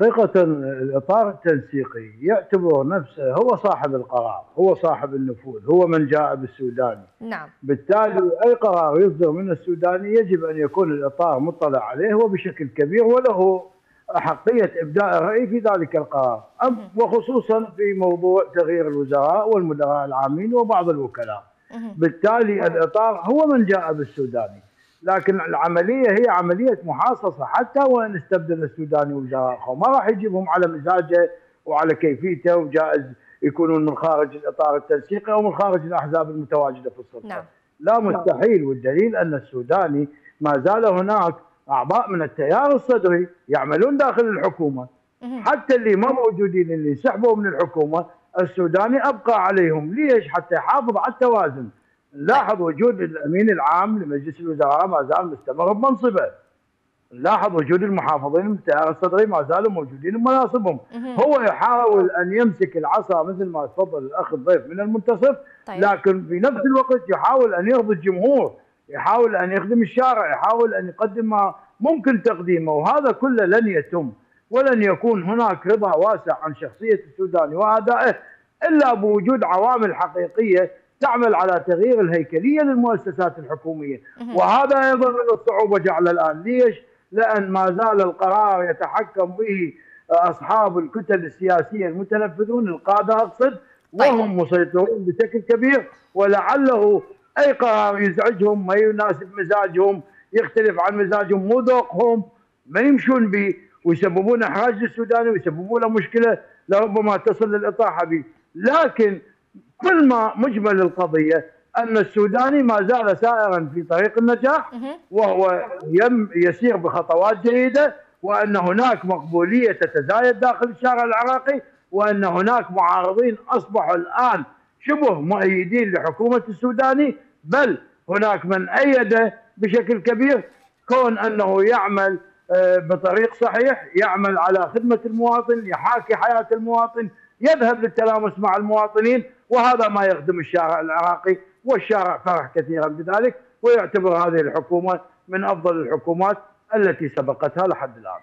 حقيقة الإطار التنسيقي يعتبر نفسه هو صاحب القرار، هو صاحب النفوذ، هو من جاء بالسوداني. نعم. بالتالي أي قرار يصدر من السوداني يجب أن يكون الإطار مطلع عليه وبشكل كبير، وله أحقية إبداء الرأي في ذلك القرار، وخصوصا في موضوع تغيير الوزراء والمدراء العامين وبعض الوكلاء. بالتالي الإطار هو من جاء بالسوداني، لكن العملية هي عملية محاصصة، حتى وإن استبدل السوداني وزراء ما راح يجيبهم على مزاجه وعلى كيفيته، وجائز يكونون من خارج الإطار التنسيقي أو من خارج الأحزاب المتواجدة في السلطة. نعم. لا مستحيل، والدليل أن السوداني ما زال هناك أعضاء من التيار الصدري يعملون داخل الحكومة، حتى اللي ما موجودين اللي سحبوا من الحكومة السوداني أبقى عليهم. ليش؟ حتى يحافظ على التوازن. نلاحظ وجود الامين العام لمجلس الوزراء ما زال مستمر بمنصبه. نلاحظ وجود المحافظين من التيار الصدري ما زالوا موجودين بمناصبهم. هو يحاول ان يمسك العصا مثل ما تفضل الاخ الضيف من المنتصف، لكن في نفس الوقت يحاول ان يرضي الجمهور، يحاول ان يخدم الشارع، يحاول ان يقدم ما ممكن تقديمه، وهذا كله لن يتم، ولن يكون هناك رضا واسع عن شخصيه السوداني وادائه الا بوجود عوامل حقيقيه تعمل على تغيير الهيكلية للمؤسسات الحكومية. وهذا أيضا من الصعوبة جعل الآن. ليش؟ لأن ما زال القرار يتحكم به أصحاب الكتل السياسية المتنفذون، القادة أقصد، وهم مسيطرون بشكل كبير، ولعله أي قرار يزعجهم، ما يناسب مزاجهم، يختلف عن مزاجهم، مو ذوقهم، ما يمشون به، ويسببون إحراج للسوداني ويسببون له مشكلة لربما تصل للإطاحة به. لكن كل ما مجمل القضية أن السوداني ما زال سائرا في طريق النجاح، وهو يسير بخطوات جيدة، وأن هناك مقبولية تتزايد داخل الشارع العراقي، وأن هناك معارضين أصبحوا الآن شبه مؤيدين لحكومة السوداني، بل هناك من أيده بشكل كبير، كون أنه يعمل بطريق صحيح، يعمل على خدمة المواطن، يحاكي حياة المواطن، يذهب للتلامس مع المواطنين، وهذا ما يخدم الشارع العراقي، والشارع فرح كثيرا بذلك، ويعتبر هذه الحكومة من أفضل الحكومات التي سبقتها لحد الآن.